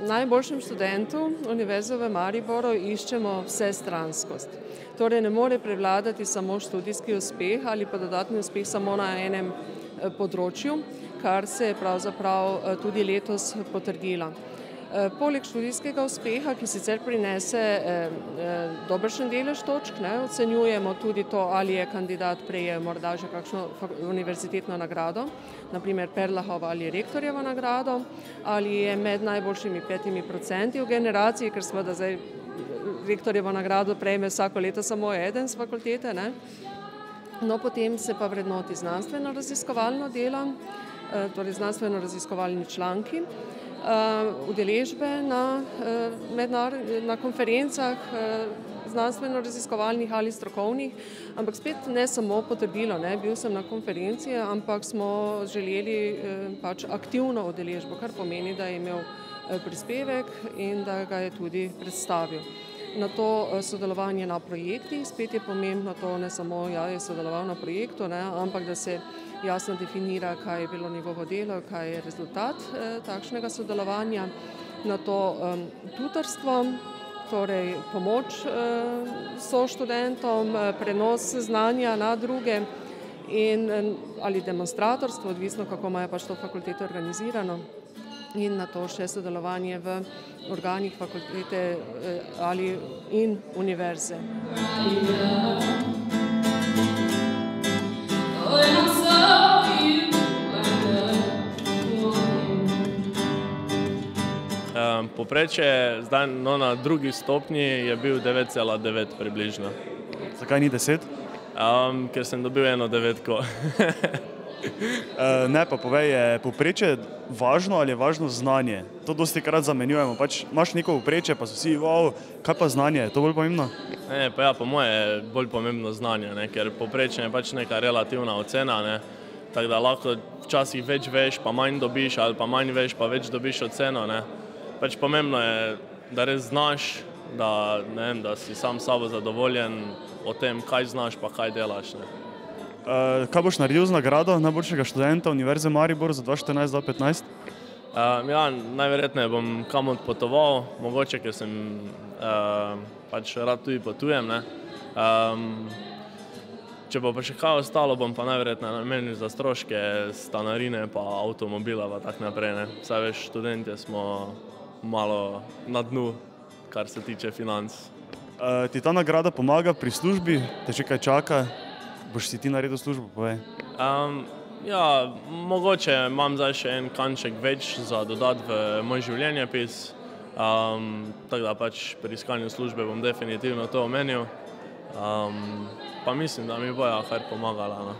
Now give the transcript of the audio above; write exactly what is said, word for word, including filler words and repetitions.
Najboljšem študentu Univerze v Mariboru iščemo vsestranskost. Torej ne more prevladati samo študijski uspeh ali pa dodatni uspeh samo na enem področju, kar se je pravzaprav tudi letos potrdila. Poleg študijskega uspeha, ki sicer prinese dobršen delež točk, ocenjujemo tudi to, ali je kandidat prejel morda že kakšno univerzitetno nagrado, naprimer Perlahovo ali rektorjevo nagrado, ali je med najboljšimi petimi procenti v generaciji, ker smo da zdaj rektorjevo nagrado prejme vsako leto samo eden z fakultete, ne? No, potem se pa vrednoti znanstveno raziskovalno delo, torej znanstveno raziskovalni članki, udeležbe na konferencah znanstveno-raziskovalnih ali strokovnih, ampak spet ne samo potrdilo, ne, bil sem na konferenci, ampak smo želeli pač aktivno udeležbo, kar pomeni, da je imel prispevek in da ga je tudi predstavil. Na to sodelovanje na projektih, spet je pomembno to, ne samo ja je sodeloval na projektu, ne, ampak da se jasno definira, kaj je bilo njegovo delo, kaj je rezultat takšnega sodelovanja. Na to tutorstvo, torej pomoč soštudentom, prenos znanja na druge ali demonstratorstvo, odvisno kako imajo pač to fakulteto organizirano. In na to še sodelovanje v organih fakultete ali in univerze. Poprečje zdaj na drugi stopnji je bil devet cela devet približno. Zakaj ni deset? Ker sem dobil eno devetko. Ne, pa povej, je poprečje važno ali je važno znanje? To dosti krat zamenjujemo, pač imaš neko poprečje, pa so vsi, wow, kaj pa znanje, je to bolj pomembno? Ne, pa ja, po moje je bolj pomembno znanje, ker poprečje je pač neka relativna ocena, tako da lahko včasih več veš, pa manj dobiš, ali pa manj veš, pa več dobiš oceno. Pač pomembno je, da res znaš, da si sam s sabo zadovoljen o tem, kaj znaš, pa kaj delaš. Kaj boš naredil z nagrado najboljšega študenta Univerze v Mariboru za dva tisoč štirinajst do dva tisoč petnajst? Ja, najverjetneje bom kam odpotoval, mogoče, ker sem pač rad tudi potujem. Če bo pa še kaj ostalo, bom pa najverjetneje namenil za stroške, stanarine, pa avtomobila, pa tak naprej. Saj veš, študentje smo malo na dnu, kar se tiče financ. Ti ta nagrada pomaga pri službi? Te še kaj čaka? Boš si ti naredil službo, povej? Ja, mogoče imam zdaj še en kanček več za dodati v moj življenjepis, tako da pač pri iskanju službe bom definitivno to omenil, pa mislim, da mi boja kar pomagala.